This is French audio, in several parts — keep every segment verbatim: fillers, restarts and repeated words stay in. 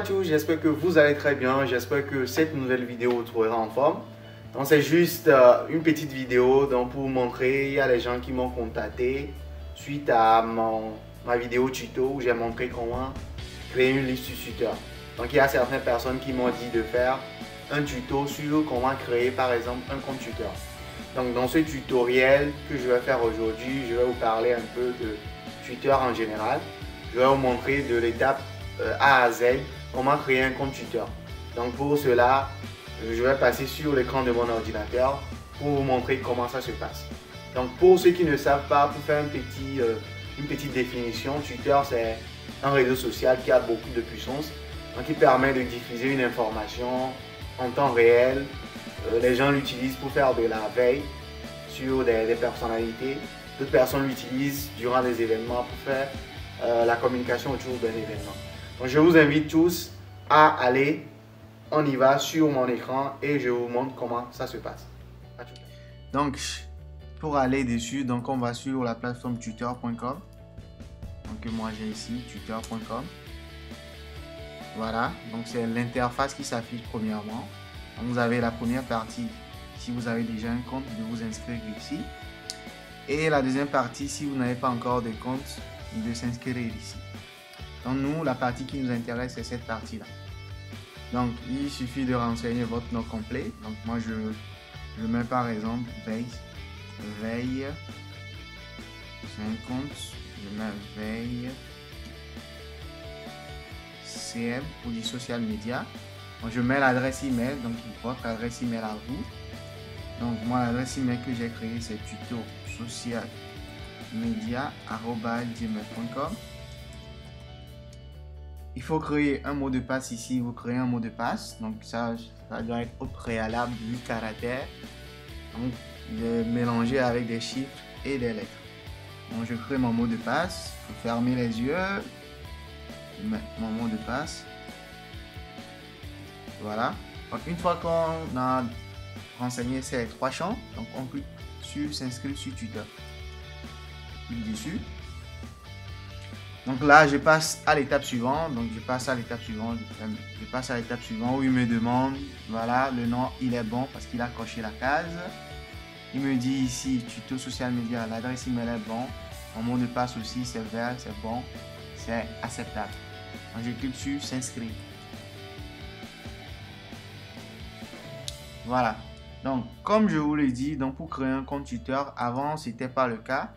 à tous, j'espère que vous allez très bien, j'espère que cette nouvelle vidéo vous trouvera en forme. Donc c'est juste euh, une petite vidéo donc pour vous montrer, il y a les gens qui m'ont contacté suite à mon, ma vidéo tuto où j'ai montré comment créer une liste sur Twitter. Donc il y a certaines personnes qui m'ont dit de faire un tuto sur comment créer par exemple un compte Twitter. Donc dans ce tutoriel que je vais faire aujourd'hui, je vais vous parler un peu de Twitter en général. Je vais vous montrer de l'étape A à Z comment créer un compte Twitter. Donc pour cela, je vais passer sur l'écran de mon ordinateur pour vous montrer comment ça se passe. Donc pour ceux qui ne savent pas, pour faire un petit, euh, une petite définition, Twitter c'est un réseau social qui a beaucoup de puissance, donc qui permet de diffuser une information en temps réel. Euh, les gens l'utilisent pour faire de la veille sur des, des personnalités. D'autres personnes l'utilisent durant des événements pour faire euh, la communication autour d'un événement. Donc je vous invite tous à aller, on y va sur mon écran et je vous montre comment ça se passe. Donc pour aller dessus, donc on va sur la plateforme twitter point com. Donc moi j'ai ici twitter point com. Voilà, donc c'est l'interface qui s'affiche premièrement. Donc vous avez la première partie, si vous avez déjà un compte, de vous inscrire ici. Et la deuxième partie, si vous n'avez pas encore de compte, de s'inscrire ici. Donc nous, la partie qui nous intéresse, c'est cette partie-là. Donc il suffit de renseigner votre nom complet. Donc moi, je, je mets par exemple veille, veille, c'est un compte, je mets veille, C M pour du social media. Donc je mets l'adresse email, donc votre adresse email à vous. Donc moi, l'adresse email que j'ai créée, c'est tuto social media arobase gmail point com. Il faut créer un mot de passe ici, vous créez un mot de passe, donc ça, ça doit être au préalable huit caractères, donc de mélanger avec des chiffres et des lettres. Donc je crée mon mot de passe, il faut fermer les yeux, mon mot de passe, voilà. Donc une fois qu'on a renseigné ces trois champs, donc on clique sur s'inscrire sur Twitter, clique dessus. Donc là, je passe à l'étape suivante, donc je passe à l'étape suivante, je passe à l'étape suivante où il me demande, voilà, le nom, il est bon parce qu'il a coché la case. Il me dit ici, tuto social media, l'adresse email est bon, mon mot de passe aussi, c'est vert, c'est bon, c'est acceptable. Donc je clique sur s'inscrire. Voilà, donc comme je vous l'ai dit, donc pour créer un compte Twitter, avant, ce n'était pas le cas.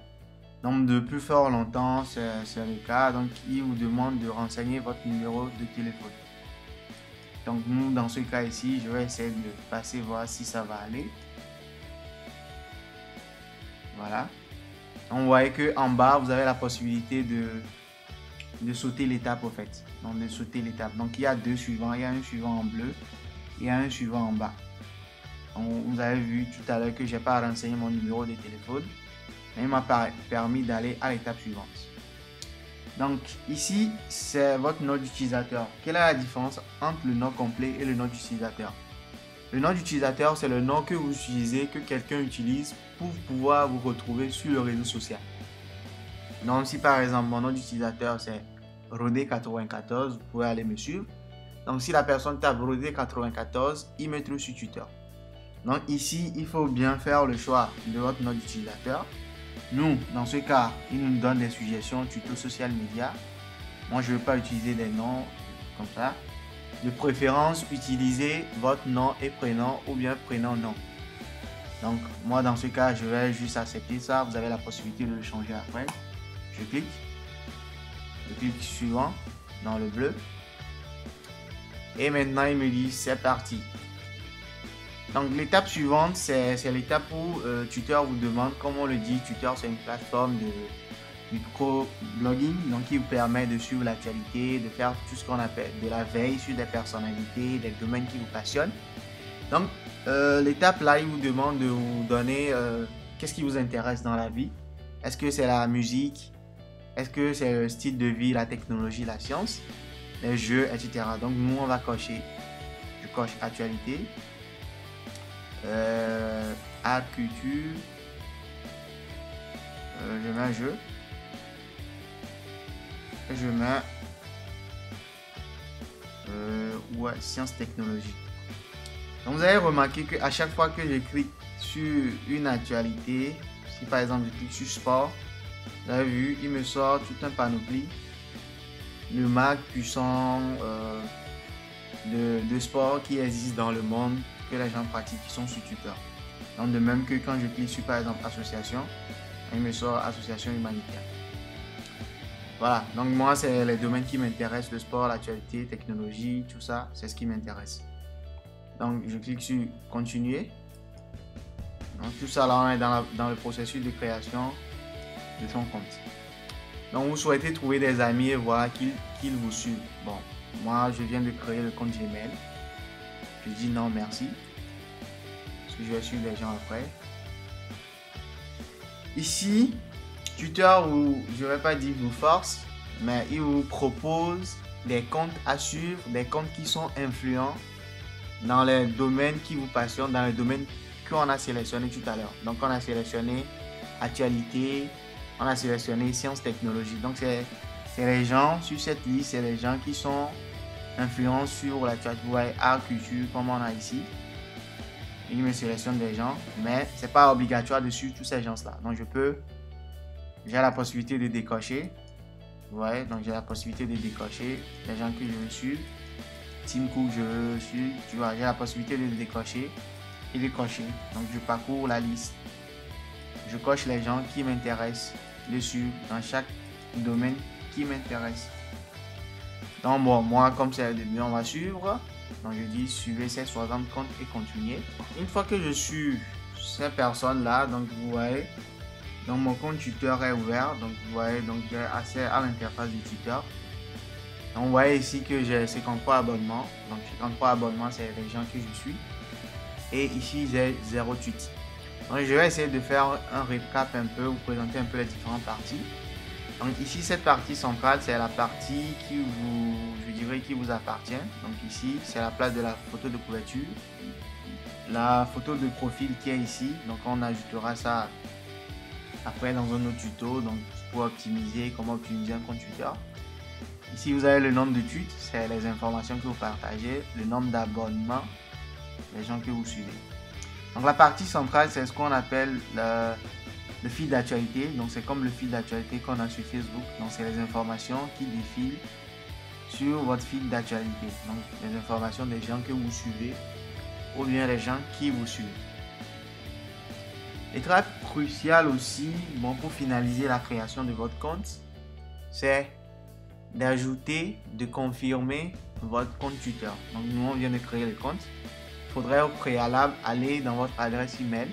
Donc de plus fort longtemps, c'est le cas. Donc il vous demande de renseigner votre numéro de téléphone. Donc nous, dans ce cas ici, je vais essayer de passer voir si ça va aller. Voilà. Donc, vous voyez que en bas, vous avez la possibilité de, de sauter l'étape au fait. Donc de sauter l'étape. Donc il y a deux suivants. Il y a un suivant en bleu et il y a un suivant en bas. Donc, vous avez vu tout à l'heure que j'ai pas renseigné mon numéro de téléphone. Il m'a permis d'aller à l'étape suivante. Donc ici, c'est votre nom d'utilisateur. Quelle est la différence entre le nom complet et le nom d'utilisateur? Le nom d'utilisateur, c'est le nom que vous utilisez, que quelqu'un utilise pour pouvoir vous retrouver sur le réseau social. Donc si par exemple, mon nom d'utilisateur, c'est Rodé quatre-vingt-quatorze, vous pouvez aller me suivre. Donc si la personne tape Rodé quatre-vingt-quatorze, il me trouve sur Twitter. Donc ici, il faut bien faire le choix de votre nom d'utilisateur. Nous, dans ce cas, il nous donne des suggestions tuto social media. Moi, je ne veux pas utiliser des noms comme ça. De préférence, utilisez votre nom et prénom ou bien prénom-nom. Donc, moi, dans ce cas, je vais juste accepter ça. Vous avez la possibilité de le changer après. Je clique. Je clique suivant dans le bleu. Et maintenant, il me dit c'est parti. Donc l'étape suivante, c'est l'étape où euh, Twitter vous demande, comme on le dit, Twitter c'est une plateforme de micro-blogging, donc qui vous permet de suivre l'actualité, de faire tout ce qu'on appelle de la veille sur des personnalités, des domaines qui vous passionnent. Donc euh, l'étape là, il vous demande de vous donner euh, qu'est-ce qui vous intéresse dans la vie. Est-ce que c'est la musique? Est-ce que c'est le style de vie, la technologie, la science, les jeux, et cetera. Donc nous, on va cocher, je coche actualité. Euh, art, culture, euh, je mets un jeu, je mets euh, ou à sciences technologiques. Donc, vous avez remarqué qu'à chaque fois que je clique sur une actualité, si par exemple je clique sur sport, vous avez vu, il me sort tout un panoplie de marques puissantes euh, de, de sport qui existent dans le monde, que les gens pratiquent, qui sont sur Twitter. Donc, de même que quand je clique sur par exemple association, il me sort association humanitaire. Voilà, donc moi c'est les domaines qui m'intéressent, le sport, l'actualité, technologie, tout ça, c'est ce qui m'intéresse. Donc je clique sur continuer. Donc tout ça là on est dans, la, dans le processus de création de son compte. Donc vous souhaitez trouver des amis et voir qu'ils qu'ils vous suivent. Bon, moi je viens de créer le compte Gmail. Je dis non merci. Parce que je vais suivre les gens après. Ici, Twitter, vous, je ne vais pas dire vous force, mais il vous propose des comptes à suivre, des comptes qui sont influents dans les domaines qui vous passionnent, dans les domaines qu'on a sélectionné tout à l'heure. Donc, on a sélectionné actualité, on a sélectionné sciences, technologies. Donc, c'est les gens sur cette liste, c'est les gens qui sont influents sur la catégorie art, culture, comme on a ici. Il me sélectionne des gens, mais c'est pas obligatoire de suivre tous ces gens-là. Donc, je peux, j'ai la possibilité de décocher. Ouais, donc j'ai la possibilité de décocher les gens que je veux suivre. Tim Cook, je veux suivre. Tu vois, j'ai la possibilité de décocher et de cocher. Donc, je parcours la liste. Je coche les gens qui m'intéressent, les suivre dans chaque domaine qui m'intéresse. Donc, bon, moi, comme c'est le début, on va suivre. Donc je dis suivez ces soixante comptes et continuez. Une fois que je suis ces personnes là, donc vous voyez, donc mon compte Twitter est ouvert, donc vous voyez, donc j'ai accès à l'interface du Twitter. Donc vous voyez ici que j'ai cinquante-trois abonnements, donc cinquante-trois abonnements c'est les gens que je suis. Et ici j'ai zéro tweet. Donc je vais essayer de faire un récap un peu, vous présenter un peu les différentes parties. Donc ici cette partie centrale c'est la partie qui vous, je dirais qui vous appartient. Donc ici c'est la place de la photo de couverture, la photo de profil qui est ici. Donc on ajoutera ça après dans un autre tuto. Donc pour optimiser, comment optimiser un compte Twitter. Ici vous avez le nombre de tweets, c'est les informations que vous partagez, le nombre d'abonnements, les gens que vous suivez. Donc la partie centrale c'est ce qu'on appelle le Le fil d'actualité, donc c'est comme le fil d'actualité qu'on a sur Facebook, donc c'est les informations qui défilent sur votre fil d'actualité, donc les informations des gens que vous suivez ou bien les gens qui vous suivent. Étape cruciale aussi, bon, pour finaliser la création de votre compte, c'est d'ajouter, de confirmer votre compte Twitter. Donc nous on vient de créer le compte, il faudrait au préalable aller dans votre adresse email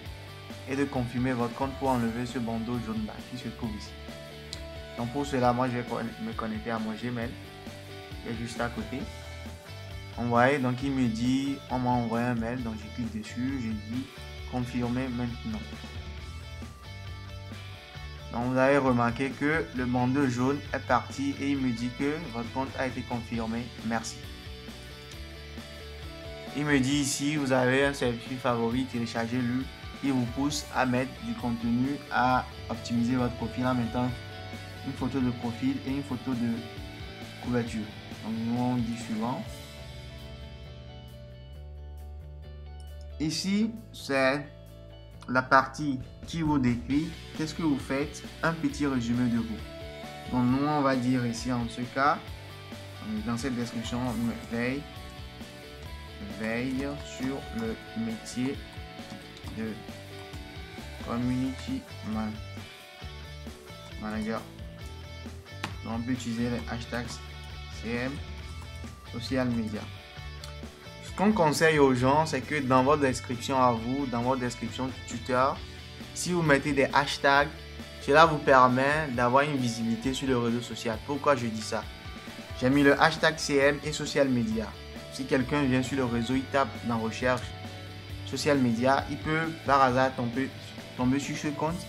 et de confirmer votre compte pour enlever ce bandeau jaune là qui se trouve ici. Donc pour cela, moi je vais me connecter à mon Gmail qui est juste à côté. On voit, donc il me dit on m'a envoyé un mail, donc je clique dessus, je dis confirmer maintenant. Donc vous avez remarqué que le bandeau jaune est parti et il me dit que votre compte a été confirmé, merci. Il me dit ici vous avez un selfie favori, téléchargez-le. Il vous pousse à mettre du contenu, à optimiser votre profil en mettant une photo de profil et une photo de couverture. Donc nous on dit suivant. Ici c'est la partie qui vous décrit qu'est-ce que vous faites, un petit résumé de vous. Donc nous on va dire ici en ce cas, dans cette description, veille, veille sur le métier de community man, manager. Donc on peut utiliser les hashtags C M, social media. Ce qu'on conseille aux gens, c'est que dans votre description à vous, dans votre description Twitter, si vous mettez des hashtags, cela vous permet d'avoir une visibilité sur le réseau social. Pourquoi je dis ça? J'ai mis le hashtag C M et social media. Si quelqu'un vient sur le réseau, il tape dans recherche social media, il peut par hasard tomber, tomber sur ce compte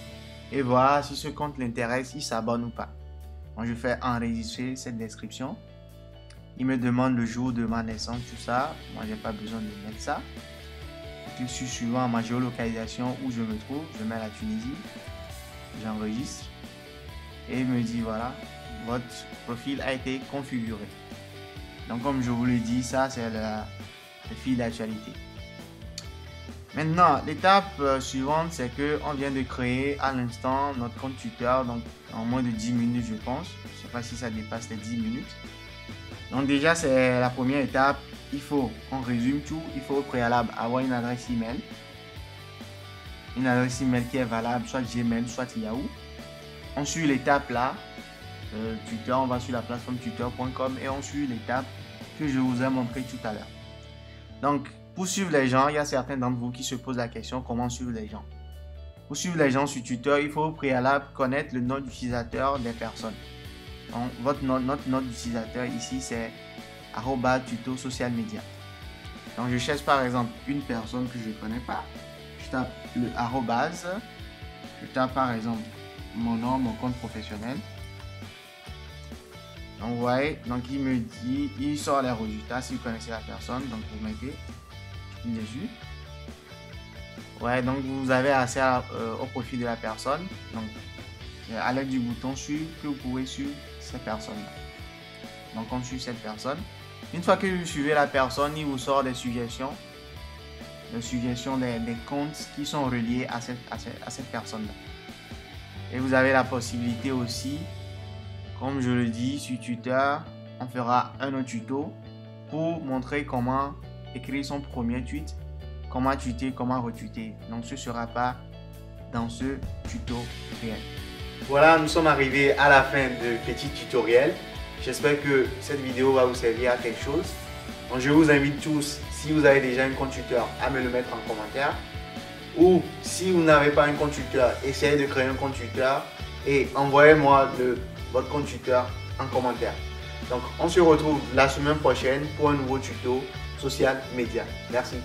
et voir si ce compte l'intéresse, il s'abonne ou pas. Donc je fais enregistrer cette description. Il me demande le jour de ma naissance, tout ça. Moi, j'ai pas besoin de mettre ça. Je clique sur suivant, ma géolocalisation où je me trouve. Je mets la Tunisie. J'enregistre. Et il me dit voilà, votre profil a été configuré. Donc comme je vous l'ai dit, ça c'est le fil d'actualité. Maintenant, l'étape suivante, c'est que on vient de créer à l'instant notre compte Twitter, donc en moins de dix minutes je pense. Je ne sais pas si ça dépasse les dix minutes. Donc déjà, c'est la première étape. Il faut, on résume tout, il faut au préalable avoir une adresse email. Une adresse email qui est valable, soit Gmail, soit Yahoo. On suit l'étape là, euh, Twitter, on va sur la plateforme twitter point com et on suit l'étape que je vous ai montré tout à l'heure. Donc, pour suivre les gens, il y a certains d'entre vous qui se posent la question comment suivre les gens. Pour suivre les gens sur Twitter, il faut au préalable connaître le nom d'utilisateur des personnes. Donc, votre nom, notre nom d'utilisateur ici, c'est arobase tuto social media. Donc, je cherche par exemple une personne que je ne connais pas. Je tape le arrobase. Je tape par exemple mon nom, mon compte professionnel. Donc, vous voyez, donc il me dit, il sort les résultats si vous connaissez la personne. Donc, vous mettez dessus. Ouais, donc vous avez accès à, euh, au profil de la personne, donc à l'aide du bouton suivre que vous pouvez suivre cette personne -là. Donc on suit cette personne. Une fois que vous suivez la personne, il vous sort des suggestions, des suggestions des, des comptes qui sont reliés à cette, à cette, à cette personne là. Et vous avez la possibilité aussi, comme je le dis sur Twitter, on fera un autre tuto pour montrer comment écrire son premier tweet, comment tweeter, comment retweeter. Donc ce ne sera pas dans ce tuto réel. Voilà, nous sommes arrivés à la fin de petit tutoriel. J'espère que cette vidéo va vous servir à quelque chose. Donc je vous invite tous, si vous avez déjà un compte Twitter, à me le mettre en commentaire. Ou si vous n'avez pas un compte Twitter, essayez de créer un compte Twitter et envoyez-moi votre compte Twitter en commentaire. Donc on se retrouve la semaine prochaine pour un nouveau tuto social media. Merci.